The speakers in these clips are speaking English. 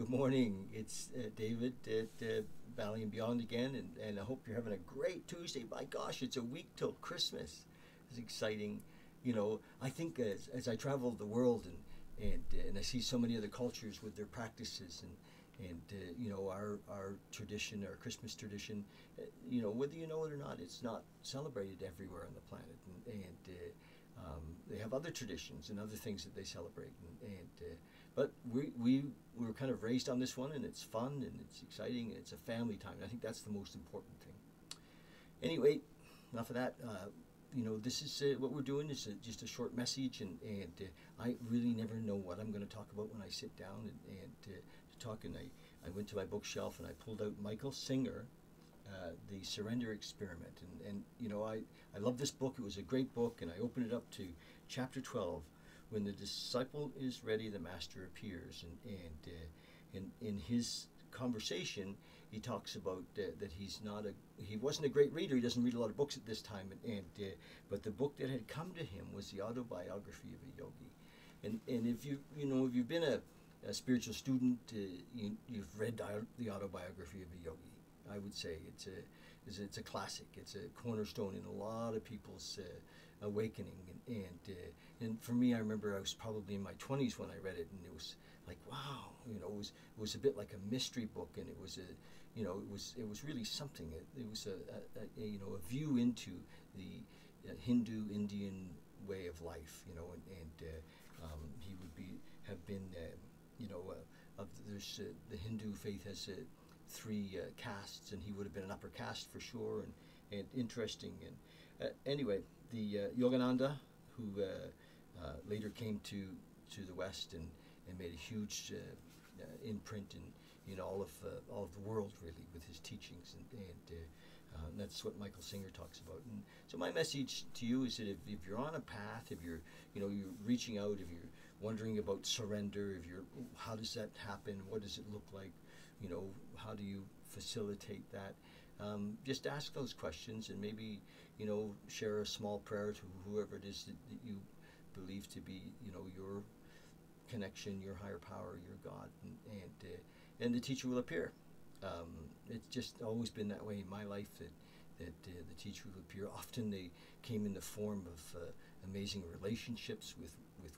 Good morning. It's David at Valley and Beyond again, and I hope you're having a great Tuesday. My gosh, it's a week till Christmas. It's exciting. You know, I think as I travel the world and I see so many other cultures with their practices and you know, our tradition, our Christmas tradition, you know, whether you know it or not, it's not celebrated everywhere on the planet. They have other traditions and other things that they celebrate, but we were kind of raised on this one, and it's fun and it's exciting and it's a family time. And I think that's the most important thing. Anyway, enough of that. You know, this is what we're doing is just a short message, and I really never know what I'm going to talk about when I sit down and talk. And I went to my bookshelf and I pulled out Michael Singer, The Surrender Experiment, and you know, I love this book. It was a great book, and I opened it up to chapter 12, when the disciple is ready, the master appears, and in his conversation he talks about that he wasn't a great reader. He doesn't read a lot of books at this time, but the book that had come to him was the Autobiography of a Yogi, and if you've been a spiritual student, you've read the Autobiography of a Yogi. I would say it's a classic. It's a cornerstone in a lot of people's awakening. And for me, I remember I was probably in my 20s when I read it, and it was like, wow, you know, it was a bit like a mystery book, and it was really something. It was a you know, a view into the Hindu-Indian way of life, you know, and he would have been you know, the Hindu faith has a three castes, and he would have been an upper caste for sure, and interesting. And anyway, the Yogananda, who later came to the West and made a huge imprint in all of the world, really, with his teachings, and that's what Michael Singer talks about. And so my message to you is that if you're on a path, if you're, you know, you're reaching out, if you're wondering about surrender, if you're, how does that happen? What does it look like? You know, how do you facilitate that? Just ask those questions, and maybe, you know, share a small prayer to whoever it is that you believe to be, you know, your connection, your higher power, your God, and the teacher will appear. It's just always been that way in my life that the teacher will appear. Often they came in the form of amazing relationships with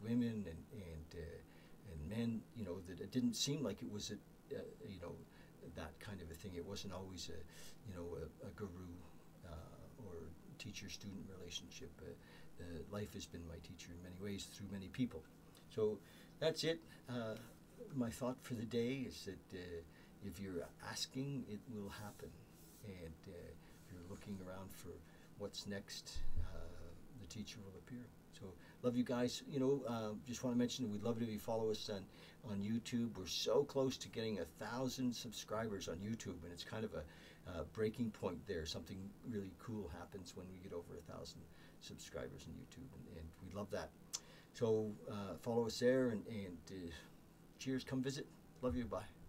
women and men. You know, that it didn't seem like it was a you know, that kind of a thing. It wasn't always a, you know, a guru or teacher-student relationship. Life has been my teacher in many ways through many people. So that's it. My thought for the day is that if you're asking, it will happen. And if you're looking around for what's next, the teacher will appear. So love you guys. You know, just want to mention that we'd love it if you follow us on YouTube. We're so close to getting 1,000 subscribers on YouTube, and it's kind of a breaking point there. Something really cool happens when we get over 1,000 subscribers on YouTube, and we love that. So follow us there, and cheers, come visit. Love you, bye.